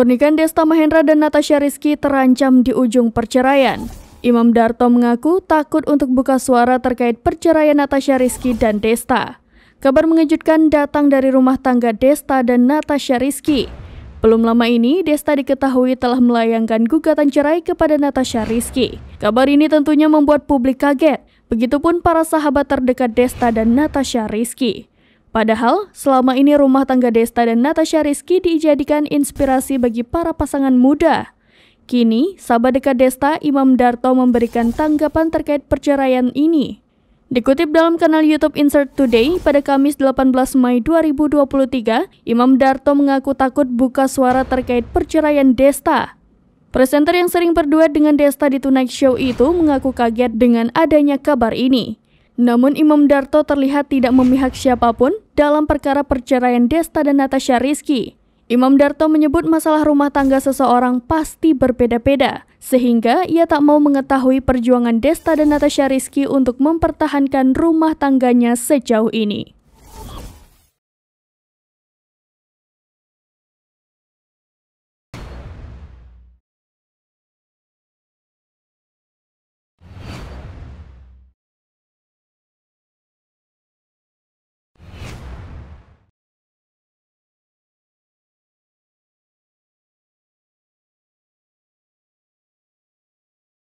Pernikahan Desta Mahendra dan Natasha Rizky terancam di ujung perceraian. Imam Darto mengaku takut untuk buka suara terkait perceraian Natasha Rizky dan Desta. Kabar mengejutkan datang dari rumah tangga Desta dan Natasha Rizky. Belum lama ini, Desta diketahui telah melayangkan gugatan cerai kepada Natasha Rizky. Kabar ini tentunya membuat publik kaget. Begitupun para sahabat terdekat Desta dan Natasha Rizky. Padahal, selama ini rumah tangga Desta dan Natasha Rizky dijadikan inspirasi bagi para pasangan muda. Kini, sahabat dekat Desta, Imam Darto memberikan tanggapan terkait perceraian ini. Dikutip dalam kanal YouTube Insert Today pada Kamis 18 Mei 2023, Imam Darto mengaku takut buka suara terkait perceraian Desta. Presenter yang sering berduet dengan Desta di Tonight Show itu mengaku kaget dengan adanya kabar ini. Namun Imam Darto terlihat tidak memihak siapapun dalam perkara perceraian Desta dan Natasha Rizky. Imam Darto menyebut masalah rumah tangga seseorang pasti berbeda-beda, sehingga ia tak mau mengetahui perjuangan Desta dan Natasha Rizky untuk mempertahankan rumah tangganya sejauh ini.